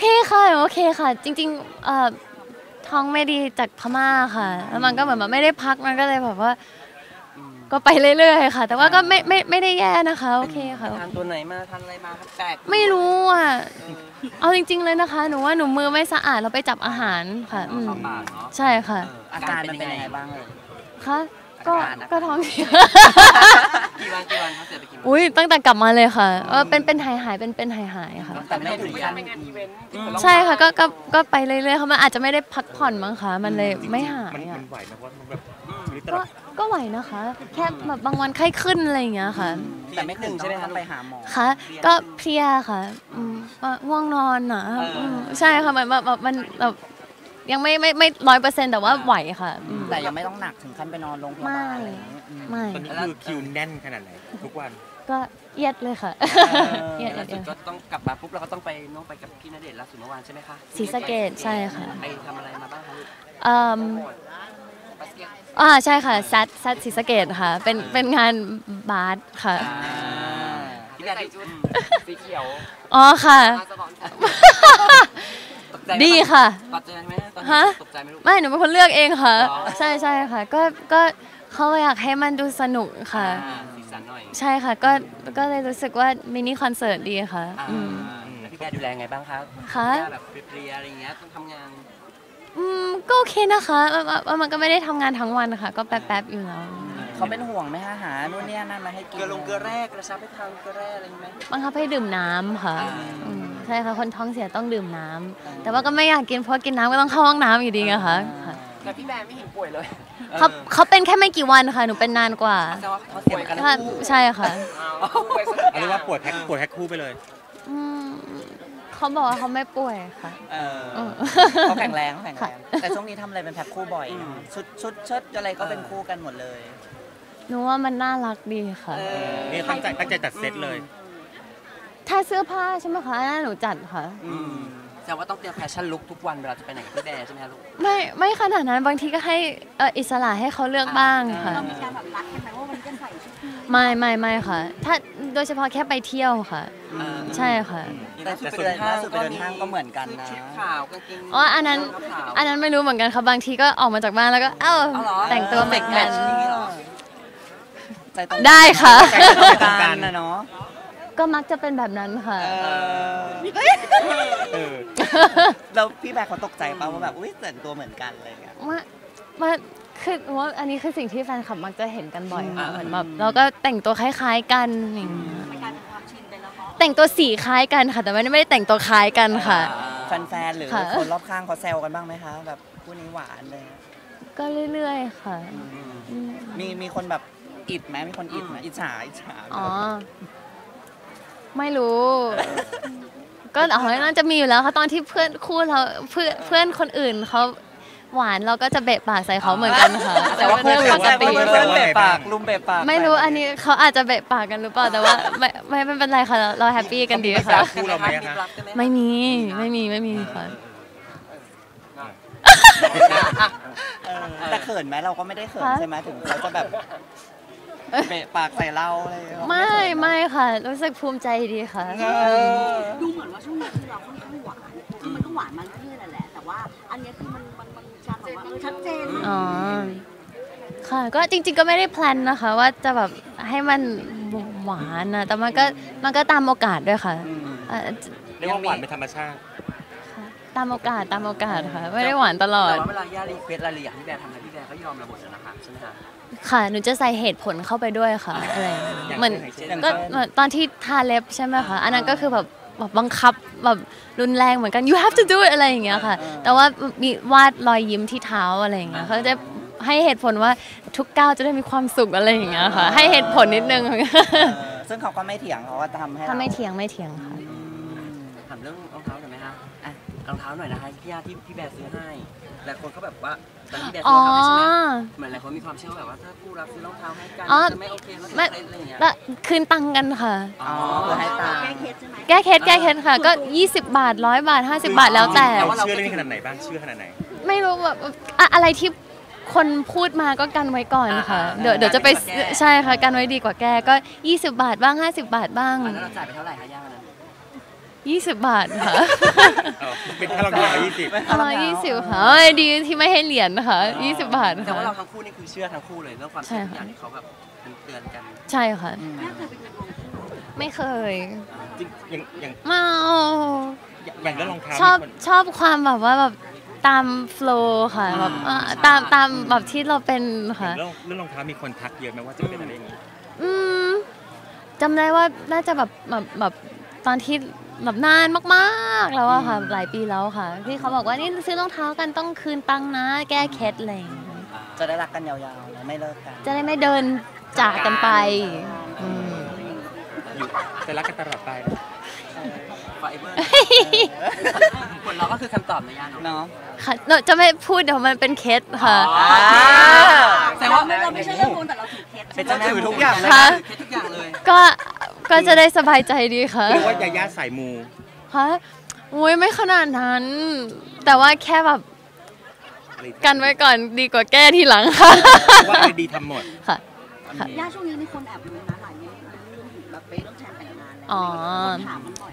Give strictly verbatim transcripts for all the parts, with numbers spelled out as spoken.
เคค่ะโอเคค่ะจริงๆเอ่อท้องไม่ดีจากพม่าค่ะแล้วมันก็เหมือนมันไม่ได้พักมันก็เลยแบบว่าก็ไปเรื่อยๆค่ะแต่ว่าก็ไม่ไม่ไม่ได้แย่นะคะโอเคค่ะทานตัวไหนมาทานอะไรมาแปลกไม่รู้อ่ะเอาจริงๆเลยนะคะหนูว่าหนูมือไม่สะอาดเราไปจับอาหารค่ะอืมใช่ค่ะอาการเป็นยังไงบ้างเลยคะก็ก็ท้องเสียกี่วันกี่วันเขาเสียไปกี่วันอุ้ยตั้งแต่กลับมาเลยค่ะว่าเป็นเป็นหายหายเป็นเป็นหายหายค่ะแต่ไม่ได้ถึงขั้นเป็นงานอีเวนต์ใช่ค่ะก็ก็ก็ไปเรื่อยๆเขามันอาจจะไม่ได้พักผ่อนมั้งคะมันเลยไม่หายอ่ะมันไหวนะว่ามันแบบก็ก็ไหวนะคะแค่แบบบางวันไข้ขึ้นอะไรอย่างเงี้ยค่ะแต่ไม่ถึงใช่ไหมคะไปหาหมอค่ะก็เพลียค่ะอืมง่วงนอนอ่ะใช่ค่ะมันแบบมันแบบยังไม่ไม่ไม่ร้อยเปอร์เซ็นต์แต่ว่าไหวค่ะแต่ยังไม่ต้องหนักถึงขั้นไปนอนโรงพยาบาลอะไรอย่างเงี้ยไม่ตอนนี้คือคิวแน่นขนาดไหนทุกวันก็เอียดเลยค่ะเอียดเลยก็ต้องกลับมาปุ๊บเราก็ต้องไปน้องไปกับพี่ณเดชน์ล่าสุดเมื่อวานใช่ไหมคะศรีสะเกษใช่ค่ะไปทำอะไรมาบ้างคะอ่าอ่าใช่ค่ะซัดซัดศรีสะเกษค่ะเป็นเป็นงานบาสค่ะที่ใส่ชุดสีเขียวอ๋อค่ะดีค่ะตกใจไหมตอนนี้ตกใจไม่รู้ไม่หนูเป็นคนเลือกเองค่ะใช่ใช่ค่ะก็ก็เขาอยากให้มันดูสนุกค่ะสีสันหน่อยใช่ค่ะก็ก็เลยรู้สึกว่ามินิคอนเสิร์ตดีค่ะพี่แกดูแลไงบ้างคะค่ะแบบเพลียอะไรเงี้ยต้องทำงานอืมก็โอเคนะคะมันก็ไม่ได้ทำงานทั้งวันค่ะก็แป๊บๆอยู่แล้วเขาเป็นห่วงไหมคะหานู่นนี่นั่นมาให้กินเกลือลงเกลือแร่กระชับให้ทางเกลือแร่อะไรไหมบังคับให้ดื่มน้ำค่ะใช่ค่ะคนท้องเสียต้องดื่มน้ำแต่ว่าก็ไม่อยากกินเพราะกินน้ำก็ต้องเข้าห้องน้ำอยู่ดีนะคะแต่พี่แบร์ไม่เห็นป่วยเลยเขาเขาเป็นแค่ไม่กี่วันค่ะหนูเป็นนานกว่าเขาเสียกันทั้งคู่ใช่ค่ะเรียกว่าปวดแท็กปวดแท็กคู่ไปเลยเขาบอกว่าเขาไม่ป่วยค่ะเขาแข็งแรงแข็งแรงแต่ช่วงนี้ทำอะไรเป็นแพ็คคู่บ่อยชุดชุดเชิ้ตอะไรก็เป็นคู่กันหมดเลยหนูว่ามันน่ารักดีค่ะนี่ตั้งใจตั้งใจตัดเซ็ตเลยถ้าเสื้อผ้าใช่ไหมคะหนูจัดค่ะแต่ว่าต้องเตรียมแฟชั่นลุคทุกวันเวลาจะไปไหนพี่แบร์ใช่ไหมลูกไม่ไม่ขนาดนั้นบางทีก็ให้อิสระให้เขาเลือกบ้างค่ะเรามีการแบบรักกันไหมว่าวันนี้จะใส่ชุดไม่ไม่ไม่ค่ะถ้าโดยเฉพาะแค่ไปเที่ยวค่ะใช่ค่ะแต่ส่วนห้างก็มีห้างก็เหมือนกันนะอ๋ออันนั้นอันนั้นไม่รู้เหมือนกันค่ะบางทีก็ออกมาจากบ้านแล้วก็เอ้าแต่งตัวเหมือนกันได้ค่ะกันนะเนาะก็มักจะเป็นแบบนั้นค่ะแล้วพี่แบร์เขาตกใจป่ะว่าแบบอุ้ยแต่งตัวเหมือนกันอะไรอย่างเงี้ยมามาคือว่าอันนี้คือสิ่งที่แฟนคลับมักจะเห็นกันบ่อยค่ะเหมือนแบบเราก็แต่งตัวคล้ายๆกันแต่งตัวสีคล้ายกันค่ะแต่ไม่ได้แต่งตัวคล้ายกันค่ะแฟนๆหรือคนรอบข้างเขาแซวกันบ้างไหมคะแบบคู่นี้หวานเลยก็เรื่อยๆค่ะมีมีคนแบบอิดไหมมีคนอิดไหมอิจฉาอิจฉาอ๋อไม่รู้ก็อ๋อน่าจะมีอยู่แล้วค่ะตอนที่เพื่อนคู่เราเพื่อนเพื่อนคนอื่นเขาหวานเราก็จะเบะปากใส่เขาเหมือนกันค่ะแต่ว่าเพื่อนปกติเพื่อนเบะปากลุมเบะปากไม่รู้อันนี้เขาอาจจะเบะปากกันหรือเปล่าแต่ว่าไม่ไม่เป็นไรค่ะเราแฮปปี้กันดีค่ะไม่มีไม่มีไม่มีค่ะแต่เขินไหมเราก็ไม่ได้เขินใช่ไหมถึงเราจะแบบเบะปากใส่เราอะไรไม่ไม่ค่ะรู้สึกภูมิใจดีค่ะดูเหมือนว่าช่วงนี้คือเราค่อนข้างหวานคือมันก็หวานมาเรื่อยๆแหละแต่ว่าอันนี้คือมันมันมันชัดแบบว่าชัดเจนอ๋อค่ะก็จริงๆก็ไม่ได้แพลนนะคะว่าจะแบบให้มันหวานนะแต่มันก็มันก็ตามโอกาสด้วยค่ะเรียกว่าหวานเป็นธรรมชาติตามโอกาสตามโอกาสค่ะไม่ได้หวานตลอดแต่เวลาย่ารีเควสอะไรอย่างที่แบร์ทำอะไรที่แบร์ก็ยอมระบบนะคะใช่ไหมคะค่ะหนูจะใส่เหตุผลเข้าไปด้วยค่ะอะไรเหมือนก็ตอนที่ทาเล็บใช่ไหมคะอันนั้นก็คือแบบแบบบังคับแบบรุนแรงเหมือนกัน you have to do it อะไรอย่างเงี้ยค่ะแต่ว่ามีวาดรอยยิ้มที่เท้าอะไรอย่างเงี้ยเขาจะให้เหตุผลว่าทุกก้าวจะได้มีความสุขอะไรอย่างเงี้ยค่ะให้เหตุผลนิดนึงซึ่งเขาก็ไม่เถียงเขาก็ทำให้ถ้าไม่เถียงไม่เถียงค่ะถามเรื่องรองเท้าหน่อยไหมคะรองเท้าหน่อยนะคะพี่ย่าที่พี่แบร์ซื้อให้หลายคนเขาแบบว่าตอนที่แบร์ซื้อรองเท้าใช่ไหมเหมือนหลายคนมีความเชื่อแบบว่าถ้าคู่รักซื้อรองเท้าให้กันจะไม่โอเคแล้วอะไรอย่างเงี้ยคืนตังกันค่ะอ๋อให้ตังแก้เคสใช่ไหมแก้เคสแก้เคสค่ะก็ยี่สิบบาทร้อยบาทห้าสิบบาทแล้วแต่เชื่อเรื่องขนาดไหนบ้างเชื่อขนาดไหนไม่รู้แบบอะไรที่คนพูดมาก็กันไว้ก่อนค่ะเดี๋ยวเดี๋ยวจะไปใช่ค่ะกันไว้ดีกว่าแก้ก็ยี่สิบบาทบ้างห้าสิบบาทบ้างแล้วเราจ่ายไปเท่าไหร่คะย่า ยี่สิบบาทค่ะเป็นค่ารองเท้ายี่สิบค่ารองเท้ายี่สิบค่ะดีที่ไม่ให้เหรียญค่ะยี่สิบบาทแต่ว่าเราทั้งคู่นี่คือเชื่อทั้งคู่เลยเรื่องความเชื่ออย่างที่เขาแบบเตือนกันใช่ค่ะไม่เคยไม่อย่างก็รองเท้าชอบชอบความแบบว่าแบบตามโฟล์ค่ะแบบตามตามแบบที่เราเป็นค่ะเรื่องรองเท้ามีคนทักเยอะไหมว่าจะเป็นอะไรอย่างนี้อืมจำได้ว่าน่าจะแบบแบบแบบตอนที่แบบนานมากๆแล้วอะค่ะหลายปีแล้วค่ะที่เขาบอกว่านี่ซื้อรองเท้ากันต้องคืนตังค์นะแก้เคล็ดอะไรจะได้รักกันยาวๆไม่เลิกกันจะได้ไม่เดินจากกันไปจะรักกันตลอดไปผลเราก็คือคำตอบในย่านเนาะค่ะเราจะไม่พูดเดี๋ยวมันเป็นเคสค่ะแต่ว่าเราไม่ใช่เรื่องมูลแต่เราถือเคสเป็นเจ้าถือทุกอย่างเลยเคสทุกอย่างเลยก็ก็จะได้สบายใจดีค่ะหรือว่ายาย่าสายมูค่ะโอ้ยไม่ขนาดนั้นแต่ว่าแค่แบบกันไว้ก่อนดีกว่าแก้ทีหลังค่ะว่าอะไรดีทำหมดค่ะย่าช่วงนี้มีคนแอบรู้นะหลายเรื่องแบบไปเรื่องแชร์แต่งงานอะไรคนถามมันบ่อย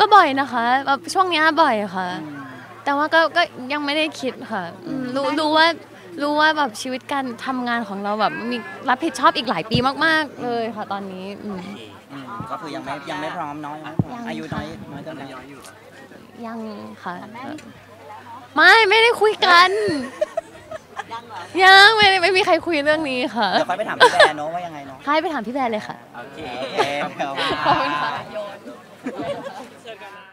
ก็บ่อยนะคะแบบช่วงนี้บ่อยค่ะแต่ว่าก็ก็ยังไม่ได้คิดค่ะรู้รู้ว่ารู้ว่าแบบชีวิตการทำงานของเราแบบมีรับผิดชอบอีกหลายปีมากๆเลยค่ะตอนนี้ก็คือยังไม่ยังไม่พร้อมน้อยอายุน้อยน้อยจะน้อยอยู่ยังค่ะไม่ไม่ได้คุยกันยังไม่ไม่มีใครคุยเรื่องนี้ค่ะเดี๋ยวไปถามพี่แบร์เนาะว่ายังไงเนาะใช่ไปถามพี่แบร์เลยค่ะโอเคขอบคุณค่ะ